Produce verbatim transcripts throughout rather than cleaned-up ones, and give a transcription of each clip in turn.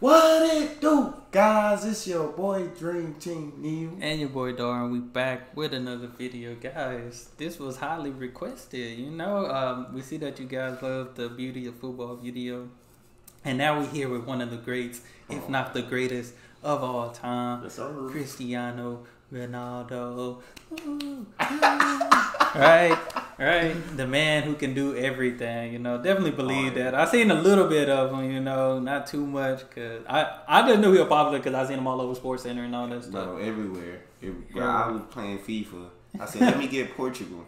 What it do, guys? It's your boy Dream Team Neil and your boy Darren. We back with another video, guys. This was highly requested. You know, um, we see that you guys love the beauty of football video, and now we're here with one of the greats, if not the greatest of all time, yes, Cristiano Ronaldo. Ooh, right. Right, the man who can do everything, you know. Definitely believe that. I seen a little bit of him, you know, not too much, cause I I just knew he was popular because I seen him all over Sports Center and all that stuff. No, everywhere. everywhere. Yeah, I was playing FIFA. I said, let me get Portugal.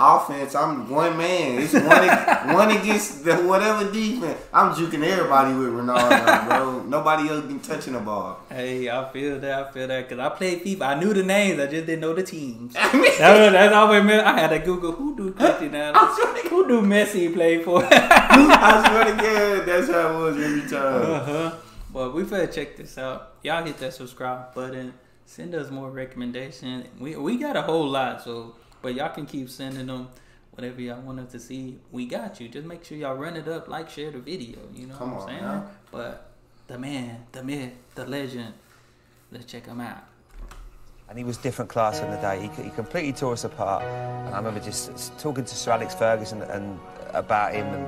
Offense, I'm one man. It's one one against the whatever defense. I'm juking everybody with Ronaldo, bro. Nobody else been touching the ball. Hey, I feel that. I feel that because I played FIFA. I knew the names. I just didn't know the teams. that was, that's all I remember. I had to Google who do Cristiano. Who do Messi play for? I swear to God, that's how it was every time. Uh huh. Well, we better check this out. Y'all hit that subscribe button. Send us more recommendations. We we got a whole lot, so but y'all can keep sending them whatever y'all want us to see. We got you. Just make sure y'all run it up, like, share the video. You know Come what I'm on, saying? Man. But the man, the myth, the legend. Let's check him out. And he was different class in the day. He, he completely tore us apart. And I remember just talking to Sir Alex Ferguson and, and about him, and,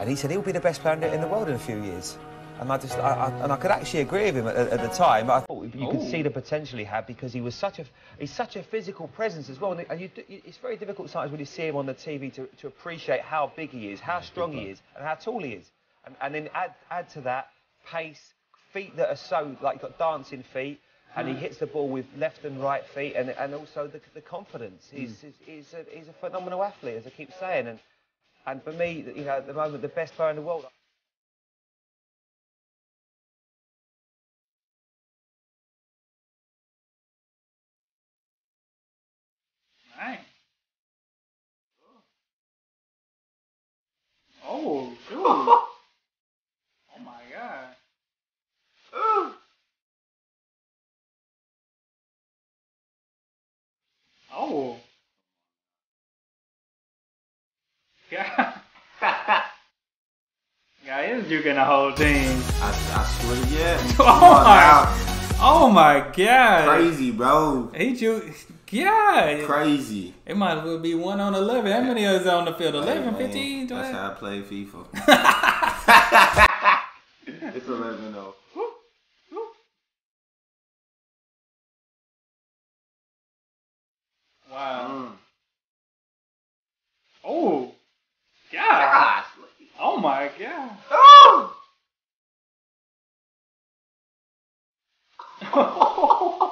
and he said he'll be the best player in the world in a few years. And I just, I, I, and I could actually agree with him at, at the time. I thought you could Ooh. see the potential he had because he was such a, he's such a physical presence as well. And, and you, it's very difficult sometimes when you see him on the T V to, to appreciate how big he is, how strong he is, and how tall he is. And, and then add, add to that pace, feet that are so, like, got dancing feet, and he hits the ball with left and right feet, and, and also the, the confidence. He's, mm. he's, he's, a, he's a phenomenal athlete, as I keep saying. And, and for me, you know, at the moment, the best player in the world. Oh, dude. Oh my God. Ooh. Oh. God. God is juking the whole thing. I, I swear to you. Oh my. Oh my God. Crazy, bro. He juke. Yeah. Crazy. It might as well be one on eleven. How many is on the field? eleven, fifteen, twelve? That's how I play FIFA. It's eleven oh. Wow. Mm. Oh. God. Oh, my God. Oh. Oh.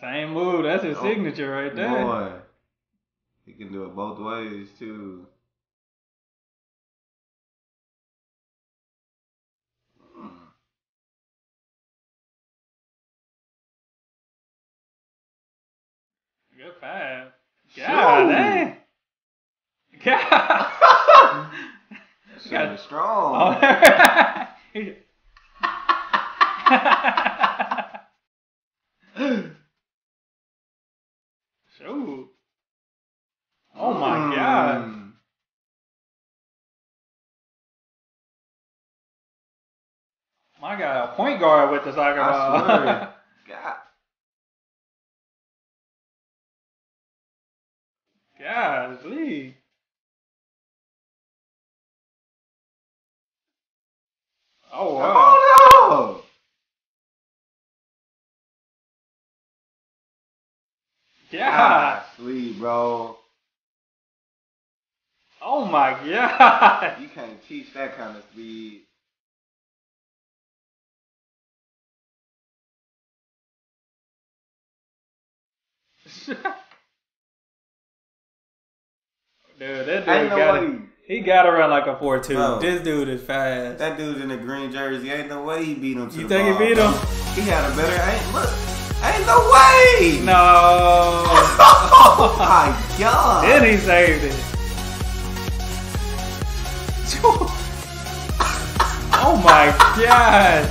Same move. That's his oh, signature right there. Boy. He can do it both ways, too. Mm. Good five. God, dang. God. Got it strong. Oh. Shoot. Oh my mm. God. My God, a point guard with the soccer ball. I swear. God. God, please. Oh, wow. Oh, no. Yeah, sweet, bro. Oh my God! You can't teach that kind of speed. Dude, that dude got it. He got around like a four two. Bro, this dude is fast. That dude's in the green jersey. Ain't no way he beat him. To you the think ball. He beat him? He got a better aim. Look. Ain't no way! No! Oh my God! Then he saved it. Oh my God!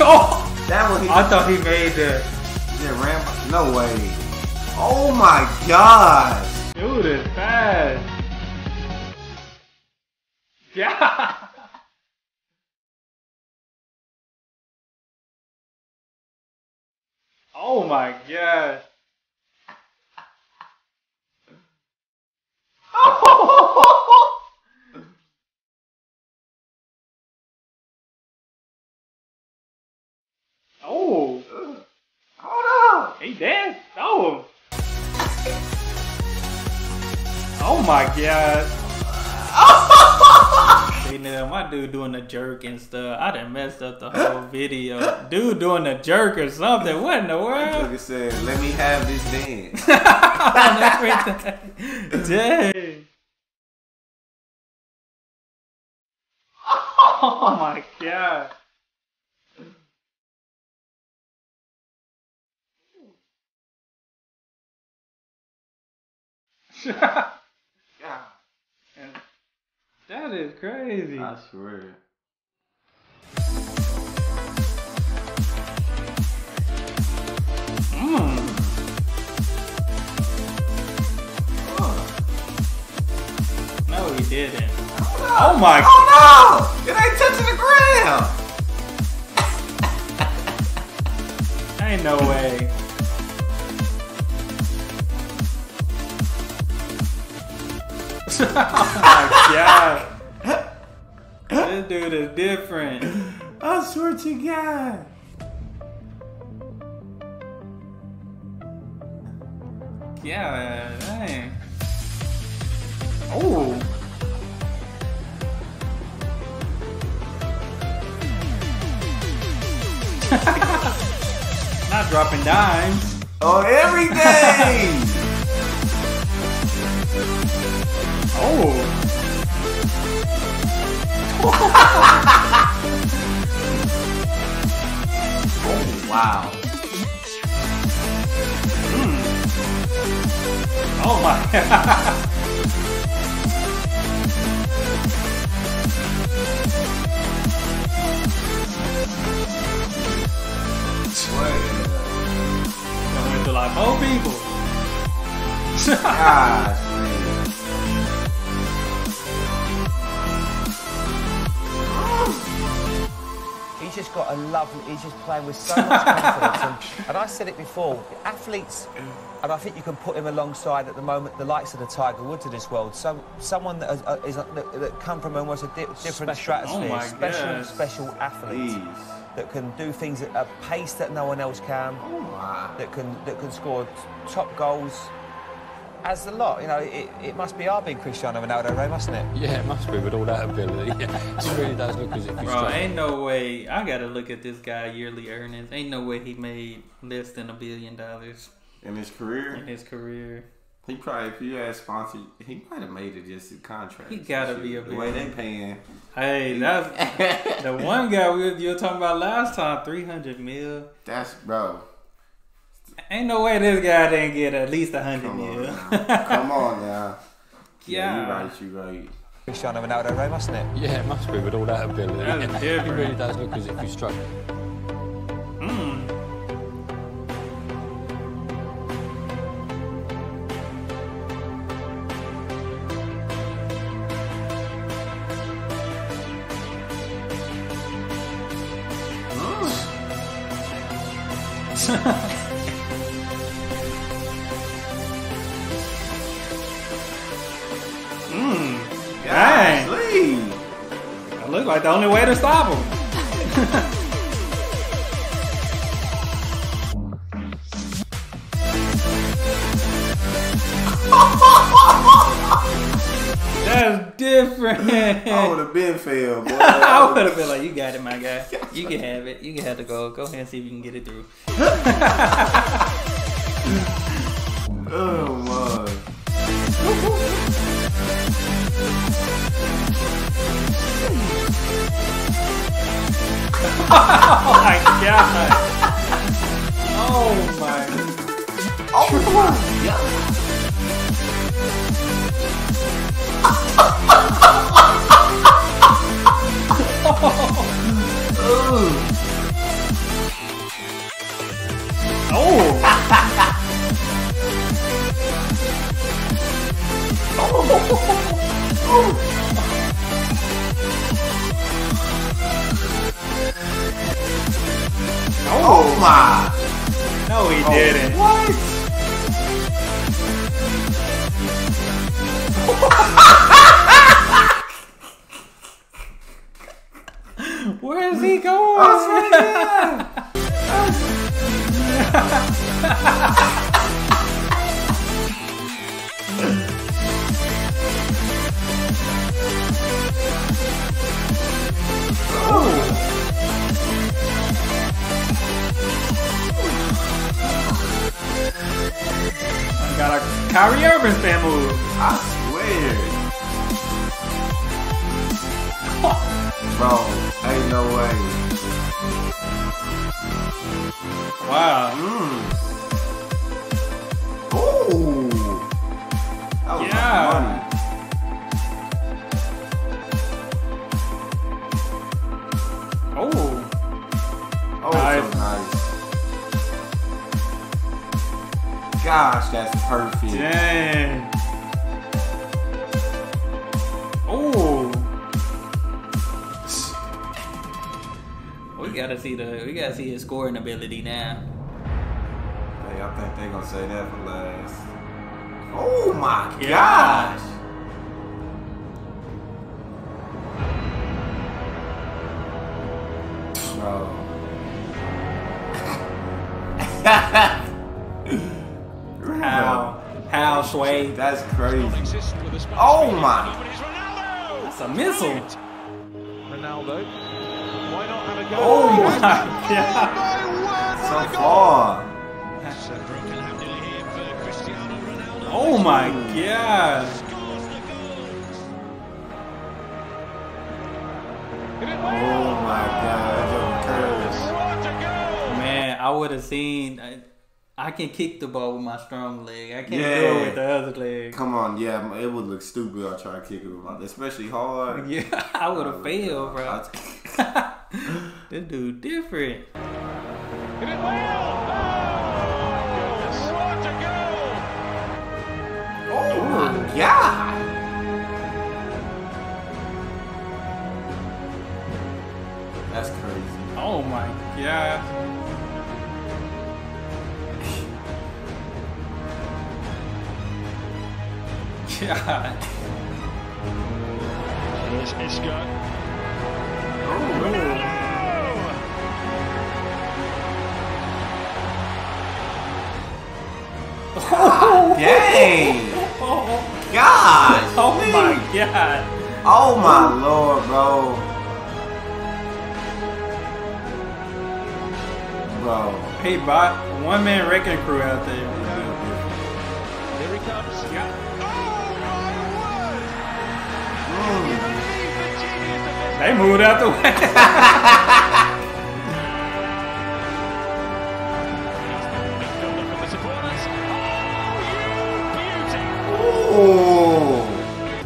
Oh! That one he I thought he made the... Yeah, ramp. No way. Oh my God! Dude, it's fast. my gosh. Oh. Hold up. He danced. Oh. Oh my god. Hey, nigga, my dude doing the jerk and stuff. I done messed up the whole video. Dude doing the jerk or something. What in the world? He said, let me have this dance. Dang. Oh my god. God. That is crazy. I swear. Mmm. Oh. No, he didn't. Oh, no. Oh my. Oh no! It ain't touching the ground. Ain't no way. Oh my god. This dude is different. I swear to God. Yeah, dang. Oh. Not dropping dimes. Oh, everything. Oh. Oh wow. Mm. Oh my god. Coming to like old people. Gosh. He's just got a lovely, he's just playing with so much confidence. And, and I said it before, athletes, and I think you can put him alongside at the moment the likes of the Tiger Woods of this world. So someone that, uh, is, uh, that come from almost a di different special. stratosphere, oh special, goodness. special athlete Jeez. that can do things at a pace that no one else can, oh my. that can that can score top goals. As a lot, you know, it, it must be our big Cristiano Ronaldo, right, mustn't it? Yeah, it must be with all that ability. Yeah, it really does look as if he's Bro, strong. Ain't no way. I gotta look at this guy yearly earnings. Ain't no way he made less than a billion dollars in his career. In his career, he probably, if you had sponsored, he might have made it just a contract. He gotta be a billion. The way they paying. Hey, that's the one guy we you were talking about last time. Three hundred mil. That's bro. Ain't no way this guy didn't get at least a hundred mil. Come on now. Yeah, yeah, you right, you right. Cristiano Ronaldo, right, mustn't it? Yeah, it must be with all that ability. That yeah, it really does look as if he's struggling. Mm. Mm. Look like the only way to stop him. That's different. I would have been failed, boy. I would have been like, you got it, my guy. You can have it. You can have the goal. Go ahead and see if you can get it through. Oh, my. Oh my god! Oh my! Oh my god! Oh! Oh! Oh! Oh my! No, he oh, didn't. What? Where is he going? Oh, yeah. I got a Kyrie Irving fan move. I swear. Bro, ain't no way. Wow. Mm. Ooh. That was yeah. funny. Gosh, that's perfect. Dang. Oh. We gotta see the we gotta see his scoring ability now. Hey, I think they gonna say that for last. Oh my yeah. gosh. Sway. That's crazy. Oh my. That's a missile. Ronaldo. Why not have a go? Oh my god. So far. Oh my god. Oh my god. Man, I would have seen. I, I can kick the ball with my strong leg. I can't yeah. do it with the other leg. Come on, yeah, it would look stupid. I try to kick it with my, especially hard. Yeah, I would have failed, bro. This dude different. Oh my god! That's crazy. Oh my god! God. This is good. Oh, no. Oh, dang. Oh, God. Oh, my God. Oh, my oh. Lord, bro. Bro. Hey, bot. One man wrecking crew out there. Here he comes. Yeah. They moved out the way. Oh,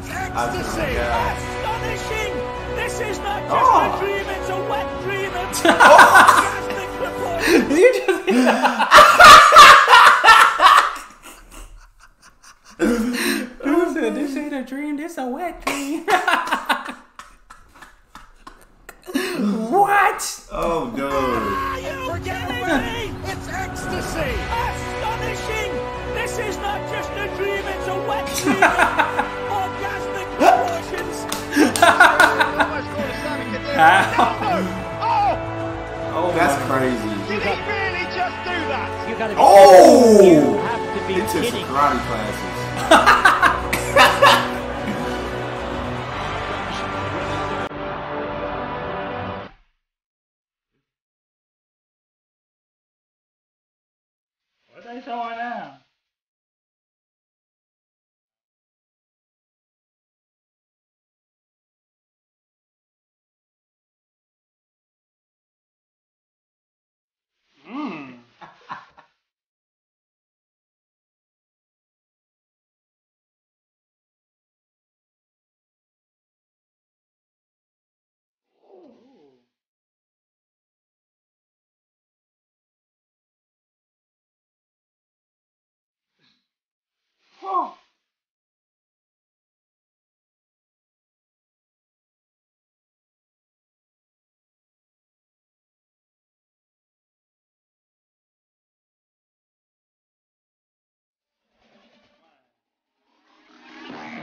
ecstasy! Astonishing! This is not just oh. a dream, it's a wet dream. It's a fantastic proposal. Did you just hear that? This ain't a dream, this a wet dream. What? Oh no! Are you kidding me? It's ecstasy! Astonishing! This is not just a dream, it's a wet dream! Orgasmic proportions! Oh, that's crazy! Did he really just do that? You gotta be oh! You have to be it's kidding! He took karate classes.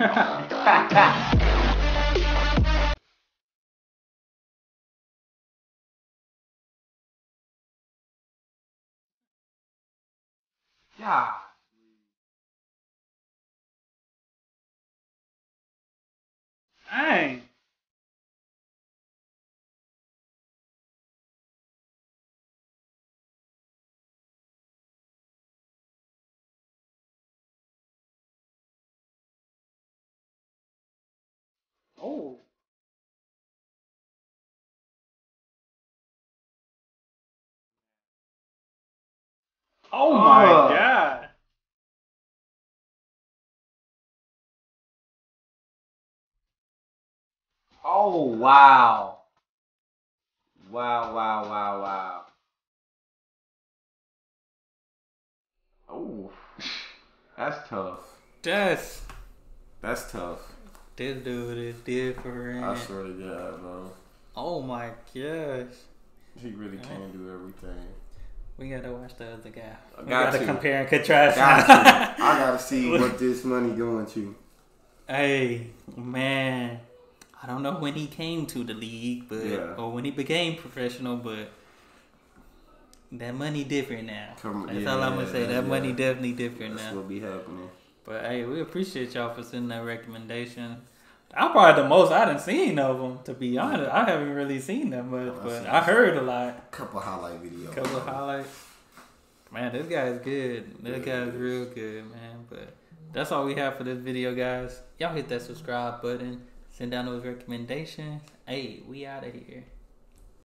Yeah. Dang. Oh. Oh my uh. God. Oh wow. Wow, wow, wow, wow. Oh. That's tough. That's That's tough. This dude is different. I swear to God, bro. Oh my gosh. He really can do everything. We gotta watch the other guy. I we got gotta to. compare and contrast. I gotta, I gotta see what this money going to. Hey, man. I don't know when he came to the league, but yeah. or when he became professional, but that money different now. Come, That's yeah, all I'm gonna say. That yeah. money definitely different That's now. That's what be happening. But hey, we appreciate y'all for sending that recommendation. I'm probably the most I done seen of them, to be honest. I haven't really seen that much, but I heard a lot. Couple highlight videos. Couple man. highlights. Man, this guy is good. This yeah, guy is real good, man. But that's all we have for this video, guys. Y'all hit that subscribe button. Send down those recommendations. Hey, we out of here.